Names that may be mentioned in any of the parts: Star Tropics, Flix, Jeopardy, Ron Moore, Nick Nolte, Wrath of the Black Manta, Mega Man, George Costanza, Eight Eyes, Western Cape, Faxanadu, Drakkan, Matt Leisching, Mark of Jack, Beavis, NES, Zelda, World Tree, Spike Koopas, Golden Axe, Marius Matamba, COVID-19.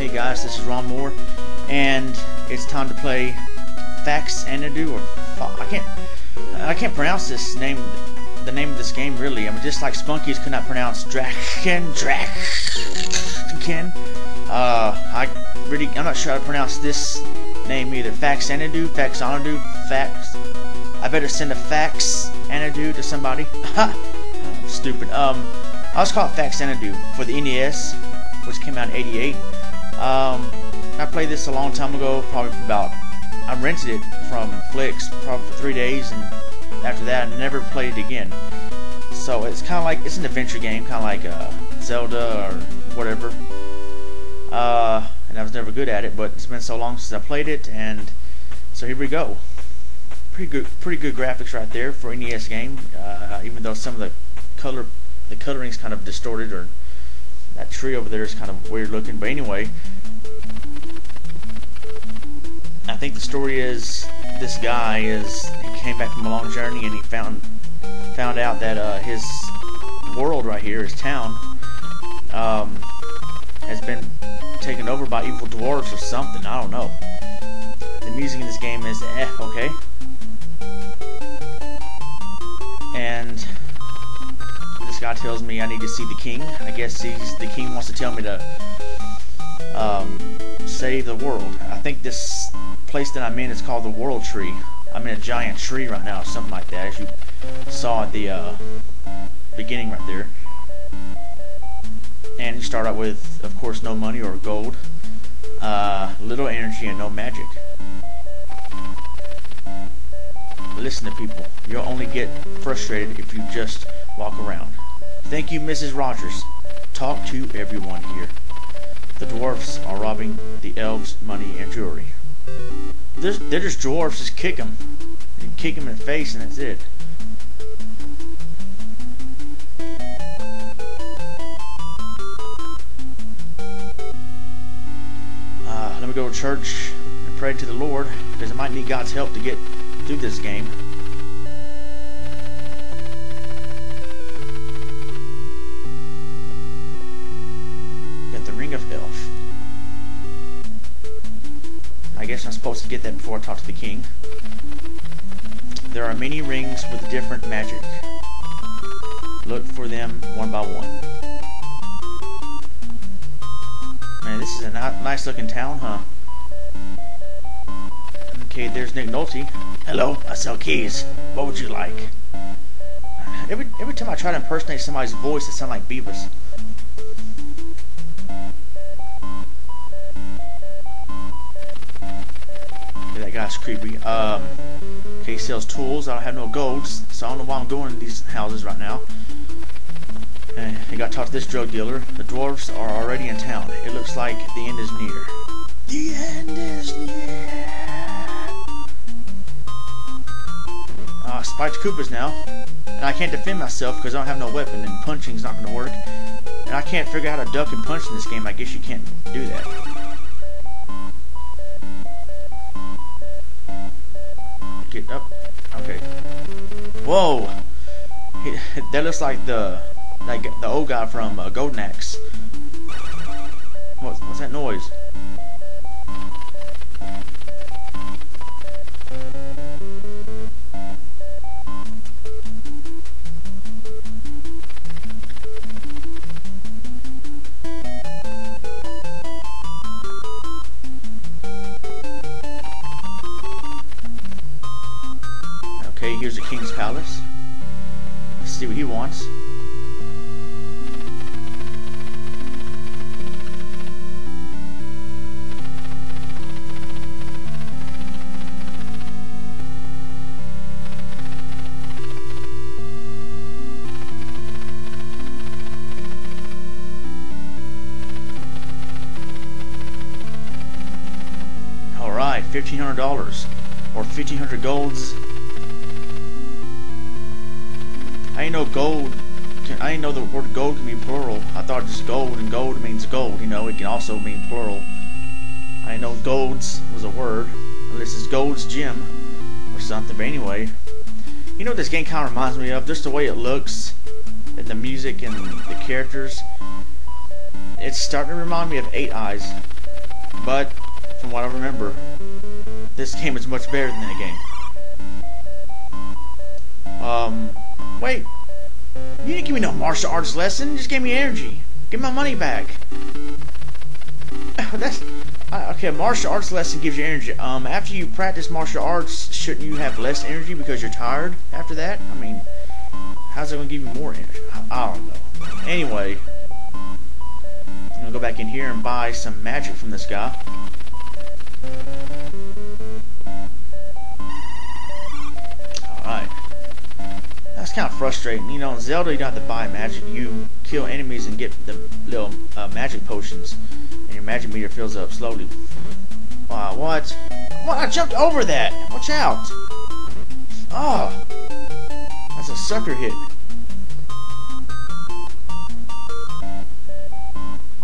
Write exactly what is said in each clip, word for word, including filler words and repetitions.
Hey guys, this is Ron Moore, and it's time to play Faxanadu, or Fa I can't, I can't pronounce this name, the name of this game really. I mean, just like Spunkies could not pronounce Drakkan, Drakkan. Uh, I really, I'm not sure how to pronounce this name either. Faxanadu, Faxanadu, Fax. I better send a Faxanadu to somebody. Ha! I'm stupid. Um, I was called Faxanadu for the N E S, which came out in eighty-eight. Um, I played this a long time ago, probably for about, I rented it from Flix probably for three days, and after that I never played it again. So it's kind of like, it's an adventure game, kind of like uh, Zelda or whatever. Uh, and I was never good at it, but it's been so long since I played it, and so here we go. Pretty good, pretty good graphics right there for an N E S game, uh, even though some of the color, the coloring's kind of distorted, or that tree over there is kind of weird looking. But anyway, I think the story is this guy is he came back from a long journey, and he found found out that uh, his world right here, his town, um, has been taken over by evil dwarves or something. I don't know. The music in this game is eh, okay. And God tells me I need to see the king. I guess he's, the king wants to tell me to um, save the world. I think this place that I'm in is called the World Tree. I'm in a giant tree right now, or something like that, as you saw at the uh, beginning right there. And you start out with, of course, no money or gold, uh, little energy, and no magic. Listen to people. You'll only get frustrated if you just walk around. Thank you, Missus Rogers. Talk to everyone here. The dwarfs are robbing the elves' money and jewelry. They're, they're just dwarfs. Just kick them. You kick them in the face and that's it. Uh, let me go to church and pray to the Lord, because I might need God's help to get through this game. I'm supposed to get that before I talk to the king. There are many rings with different magic. Look for them one by one. Man, this is a nice looking town, huh? Okay, there's Nick Nolte. Hello, I sell keys. What would you like? Every, every time I try to impersonate somebody's voice, it sounds like Beavis. That's creepy. Um, okay, he sells tools. I don't have no golds, so I don't know why I'm going to these houses right now. And I got to talk to this drug dealer. The dwarves are already in town. It looks like the end is near. The end is near. Uh, Spike Koopas now, and I can't defend myself because I don't have no weapon, and punching's not going to work. And I can't figure out how to duck and punch in this game. I guess you can't do that. Get up. Okay. Whoa! He, that looks like the like the old guy from uh, Golden Axe. What, what's that noise? Here's the king's palace. Let's see what he wants. All right, fifteen hundred dollars or fifteen hundred golds. I ain't know gold. I ain't know the word gold can be plural. I thought just gold, and gold means gold. You know, it can also mean plural. I ain't know golds was a word. Unless it's Gold's Gym or something. But anyway, you know what this game kind of reminds me of? Just the way it looks, and the music, and the characters. It's starting to remind me of Eight Eyes. But, from what I remember, this game is much better than that game. Um, wait. You didn't give me no martial arts lesson, you just gave me energy. Give my money back. That's... Uh, okay, martial arts lesson gives you energy. Um, after you practice martial arts, shouldn't you have less energy because you're tired after that? I mean, how's it going to give you more energy? I, I don't know. Anyway, I'm going to go back in here and buy some magic from this guy. Alright. That's kind of frustrating. You know, in Zelda, you don't have to buy magic. You kill enemies and get the little uh, magic potions. And your magic meter fills up slowly. Wow, what? What? I jumped over that! Watch out! Oh! That's a sucker hit.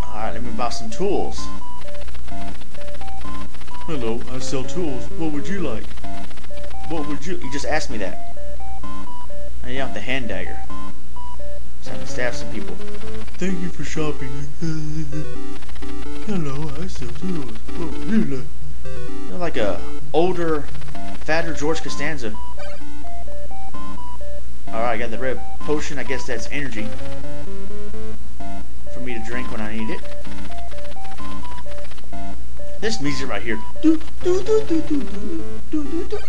Alright, let me buy some tools. Hello, I sell tools. What would you like? What would you... You just asked me that. I need out the hand dagger. So I can stab some people. Thank you for shopping. Hello, I sell tools. What would you like? You're like a older, fatter George Costanza. Alright, I got the red potion. I guess that's energy. For me to drink when I need it. This music right here.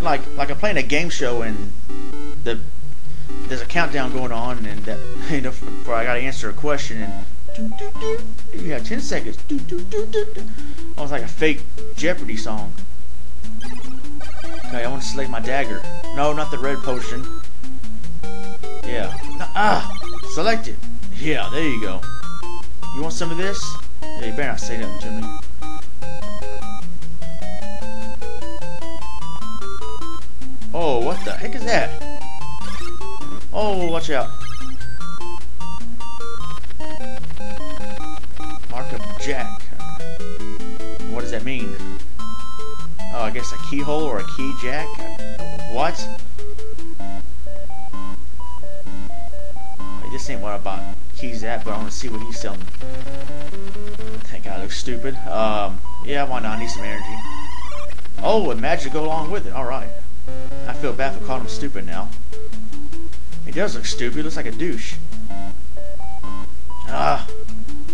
Like, like I'm playing a game show and the... There's a countdown going on, and that, you know, for I gotta answer a question, and doo, doo, doo, doo, you have ten seconds. Doo, doo, doo, doo, doo. Almost like a fake Jeopardy song. Okay, I want to select my dagger. No, not the red potion. Yeah. No, ah, select it. Yeah, there you go. You want some of this? Yeah, you better not say nothing to me. Oh, what the heck is that? Oh, watch out. Mark of Jack. What does that mean? Oh, I guess a keyhole or a key jack? What? Wait, this ain't what I bought keys at, but I want to see what he's selling. That guy looks stupid. Um, yeah, why not? I need some energy. Oh, and magic go along with it. Alright. I feel bad for calling him stupid now. He does look stupid. He looks like a douche. Ah,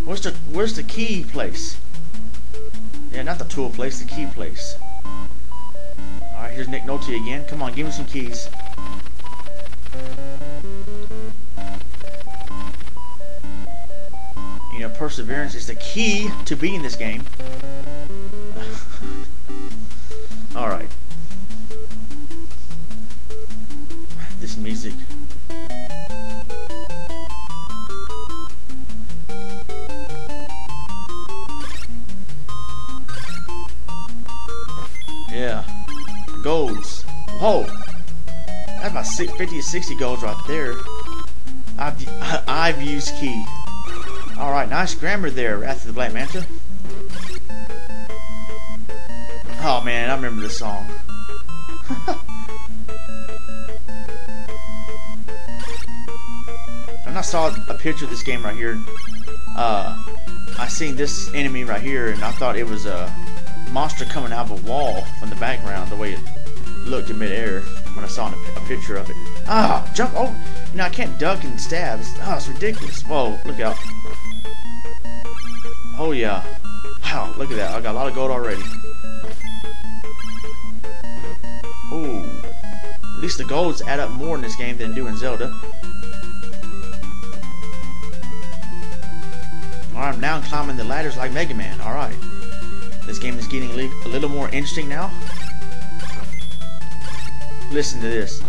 where's the where's the key place? Yeah, not the tool place, the key place. All right, here's Nick Nolte again. Come on, give me some keys. You know, perseverance is the key to beating this game. All right. This music. Yeah. Golds. Whoa! That's about fifty to sixty golds right there. I've, I've used key. Alright, nice grammar there, Wrath of the Black Manta. Oh man, I remember this song. When I saw a picture of this game right here, uh, I seen this enemy right here and I thought it was a monster coming out of a wall from the background, the way it looked in midair when I saw a picture of it. Ah, jump! Oh, you know, I can't duck and stab. Ah, it's ridiculous. Whoa, look out. Oh, yeah. Wow, look at that. I got a lot of gold already. Ooh. At least the golds add up more in this game than do in Zelda. Alright, I'm now climbing the ladders like Mega Man. Alright. This game is getting a little more interesting now. Listen to this.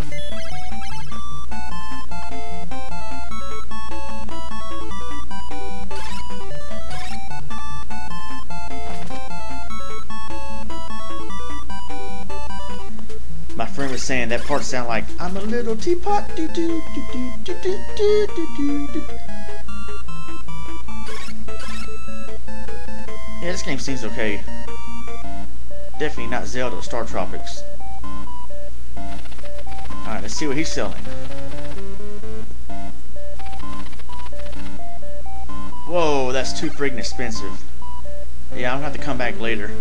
My friend was saying that part sounded like I'm a little teapot. Do, do, do, do, do, do, do, do. Yeah, this game seems okay. Definitely not Zelda or Star Tropics. Alright, let's see what he's selling. Whoa, that's too friggin' expensive. Yeah, I'm gonna have to come back later.